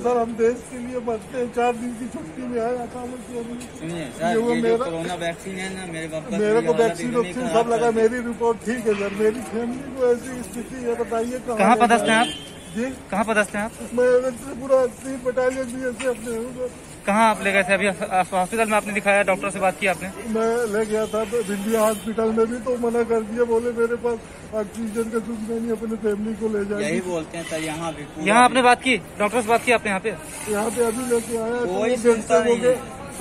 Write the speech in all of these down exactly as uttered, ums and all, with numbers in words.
Sir हम देश के लिए बचते हैं, चार दिन की छुट्टी में आए अचानक से। कोरोना वैक्सीन है ना मेरे पापा, मेरे को वैक्सीन वैक्सीन सब लगा, मेरी रिपोर्ट ठीक है सर। मेरी फैमिली को ऐसी स्थिति है, बताइए कहाँ पदस्थ हैं आप जी? कहाँ पदस्थ हैं आप? मैं पूरा बटालियन भी ऐसे अपने हूँ। कहाँ आप ले गए थे? अभी हॉस्पिटल में आपने दिखाया, डॉक्टर से बात की आपने? मैं ले गया था दिल्ली हॉस्पिटल में भी, तो मना कर दिया, बोले मेरे पास ऑक्सीजन का कुछ नहीं, अपने फैमिली को ले जाए, यही बोलते हैं सर। यहाँ भी यहाँ आपने बात की, डॉक्टर से बात की आपने? यहाँ पे यहाँ पे अभी लेके आया, यहाँ पे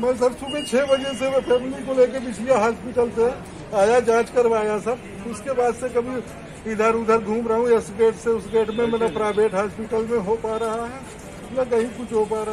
मैं सर सुबह छह बजे से मैं फैमिली को लेकर बिछिया हॉस्पिटल से आया, जांच करवाया सर। उसके बाद से कभी इधर उधर घूम रहा हूँ, इस गेट से उस गेट में। मेरा प्राइवेट हॉस्पिटल में हो पा रहा है ना, कहीं कुछ हो पा रहा है।